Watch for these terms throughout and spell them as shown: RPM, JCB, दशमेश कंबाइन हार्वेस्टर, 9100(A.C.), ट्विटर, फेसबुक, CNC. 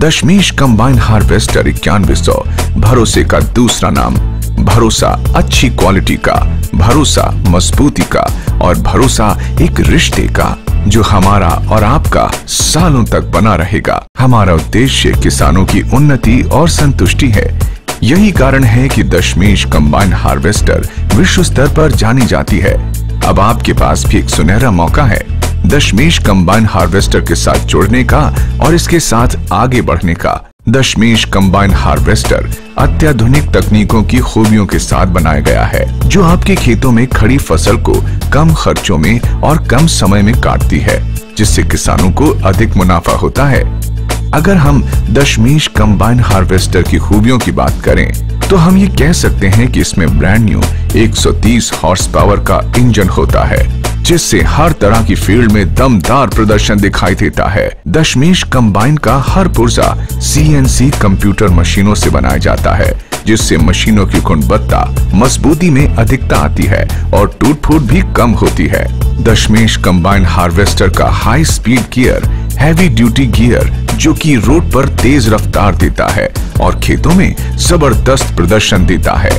दशमेश कंबाइन हार्वेस्टर 9100, भरोसे का दूसरा नाम। भरोसा अच्छी क्वालिटी का, भरोसा मजबूती का और भरोसा एक रिश्ते का, जो हमारा और आपका सालों तक बना रहेगा। हमारा उद्देश्य किसानों की उन्नति और संतुष्टि है। यही कारण है कि दशमेश कंबाइन हार्वेस्टर विश्व स्तर पर जानी जाती है। अब आपके पास भी एक सुनहरा मौका है दशमेश कंबाइन हार्वेस्टर के साथ जुड़ने का और इसके साथ आगे बढ़ने का। दशमेश कंबाइन हार्वेस्टर अत्याधुनिक तकनीकों की खूबियों के साथ बनाया गया है, जो आपके खेतों में खड़ी फसल को कम खर्चों में और कम समय में काटती है, जिससे किसानों को अधिक मुनाफा होता है। अगर हम दशमेश कंबाइन हार्वेस्टर की खूबियों की बात करें तो हम ये कह सकते हैं कि इसमें ब्रांड न्यू 130 हॉर्स पावर का इंजन होता है, जिससे हर तरह की फील्ड में दमदार प्रदर्शन दिखाई देता है। दशमेश कंबाइन का हर पुर्जा CNC कंप्यूटर मशीनों से बनाया जाता है, जिससे मशीनों की गुणवत्ता मजबूती में अधिकता आती है और टूट फूट भी कम होती है। दशमेश कंबाइन हार्वेस्टर का high speed gear, heavy duty gear, जो कि रोड पर तेज रफ्तार देता है और खेतों में जबरदस्त प्रदर्शन देता है।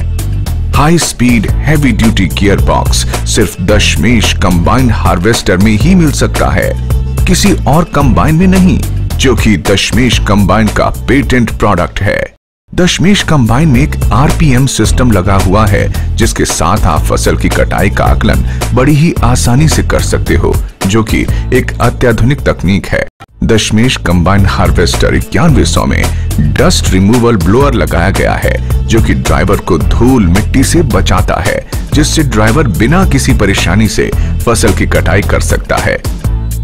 High speed heavy duty gear box सिर्फ दशमेश कंबाइन हार्वेस्टर में ही मिल सकता है, किसी और कंबाइन में नहीं, जो कि दशमेश कंबाइन का पेटेंट प्रोडक्ट है। दशमेश कंबाइन में एक RPM सिस्टम लगा हुआ है, जिसके साथ आप फसल की कटाई का आकलन बड़ी ही आसानी से कर सकते हो, जो कि एक अत्याधुनिक तकनीक है। दशमेश कंबाइन हार्वेस्टर 9100 में डस्ट रिमूवल ब्लोअर लगाया गया है, जो कि ड्राइवर को धूल मिट्टी से बचाता है, जिससे ड्राइवर बिना किसी परेशानी से फसल की कटाई कर सकता है।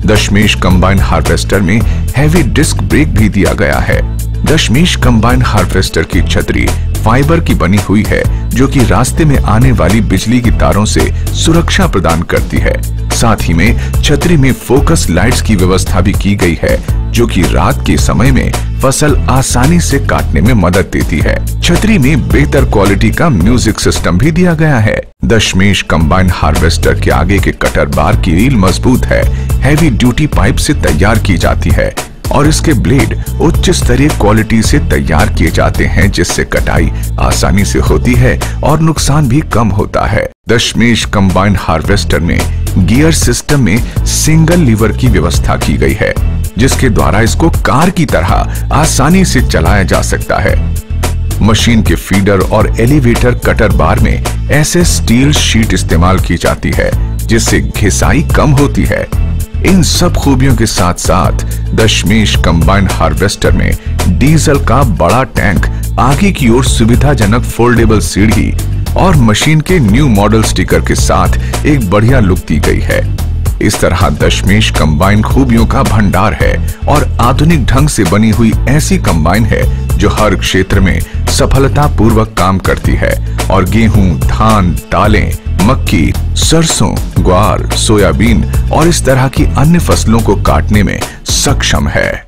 दशमेश कंबाइन हार्वेस्टर में हैवी डिस्क ब्रेक भी दिया गया है। दशमेश कंबाइन हार्वेस्टर की छतरी फाइबर की बनी हुई है, जो कि रास्ते में आने वाली बिजली की तारों से सुरक्षा प्रदान करती है। साथ ही में छतरी में फोकस लाइट्स की व्यवस्था भी की गई है, जो कि रात के समय में फसल आसानी से काटने में मदद देती है। छतरी में बेहतर क्वालिटी का म्यूजिक सिस्टम भी दिया गया है। दशमेश कंबाइन हार्वेस्टर के आगे के कटर बार की रील मजबूत है, हैवी ड्यूटी पाइप से तैयार की जाती है और इसके ब्लेड उच्च स्तरीय क्वालिटी से तैयार किए जाते हैं, जिससे कटाई आसानी से होती है और नुकसान भी कम होता है। दशमेश कंबाइन हार्वेस्टर में गियर सिस्टम में सिंगल लीवर की व्यवस्था की गई है, जिसके द्वारा इसको कार की तरह आसानी से चलाया जा सकता है। मशीन के फीडर और एलिवेटर कटर बार में ऐसे स्टील शीट इस्तेमाल की जाती है, जिससे घिसाई कम होती है। इन सब खूबियों के साथ साथ दशमेश कंबाइन हार्वेस्टर में डीजल का बड़ा टैंक, आगे की ओर सुविधाजनक फोल्डेबल सीढ़ी और मशीन के न्यू मॉडल स्टिकर के साथ एक बढ़िया लुक दी गई है। इस तरह दशमेश कंबाइन खूबियों का भंडार है और आधुनिक ढंग से बनी हुई ऐसी कंबाइन है, जो हर क्षेत्र में सफलता पूर्वक काम करती है और गेहूं, धान, दालें, मक्की, सरसों, ग्वार, सोयाबीन और इस तरह की अन्य फसलों को काटने में सक्षम है।